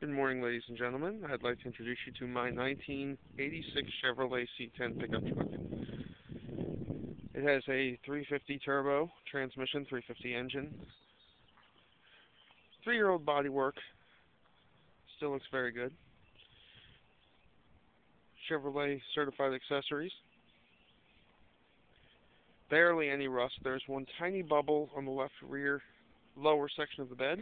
Good morning, ladies and gentlemen. I'd like to introduce you to my 1986 Chevrolet C10 pickup truck. It has a 350 turbo transmission, 350 engine, 3-year-old bodywork, still looks very good. Chevrolet certified accessories, barely any rust. There's one tiny bubble on the left rear lower section of the bed.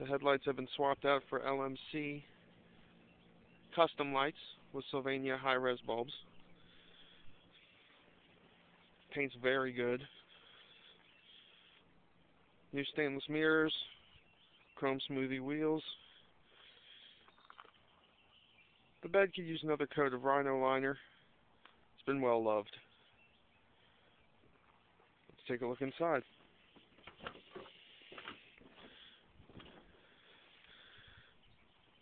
The headlights have been swapped out for LMC custom lights with Sylvania high-res bulbs. Paint's very good. New stainless mirrors, chrome smoothie wheels. The bed could use another coat of Rhino liner. It's been well loved. Let's take a look inside.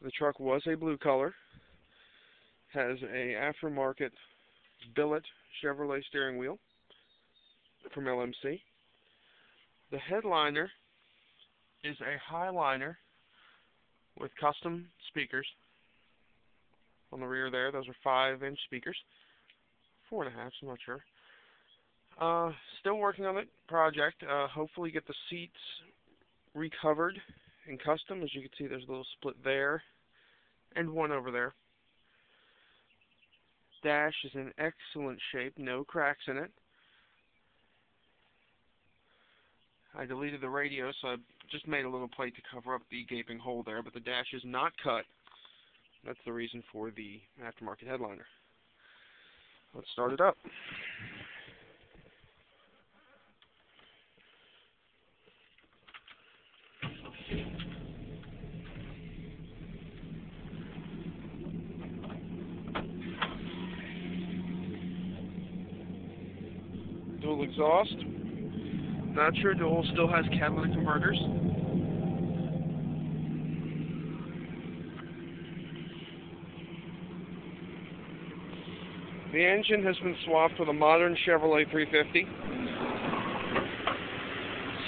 The truck was a blue color, has a aftermarket billet Chevrolet steering wheel from LMC. The headliner is a highliner with custom speakers on the rear there. Those are 5-inch speakers, 4.5, I'm not sure. Still working on the project. Hopefully get the seats recovered and custom. As you can see, there's a little split there and one over there. Dash is in excellent shape, no cracks in it. I deleted the radio, so I just made a little plate to cover up the gaping hole there, but the dash is not cut. That's the reason for the aftermarket headliner. Let's start it up. Dual exhaust. Not sure. Dual still has catalytic converters. The engine has been swapped with a modern Chevrolet 350.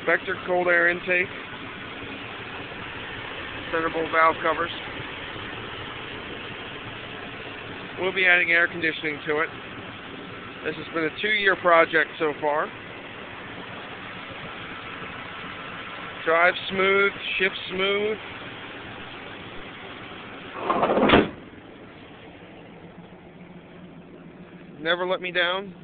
Spectre cold air intake. Centerbolt valve covers. We'll be adding air conditioning to it. This has been a 2-year project so far. Drives smooth, shifts smooth. Never let me down.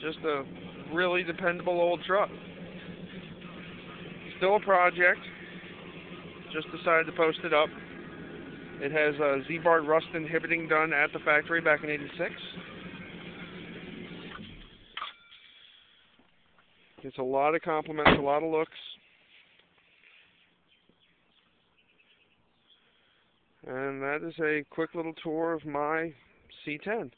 Just a really dependable old truck. Still a project. Just decided to post it up. It has Z-barred rust inhibiting done at the factory back in '86. Gets a lot of compliments, a lot of looks. And that is a quick little tour of my C10.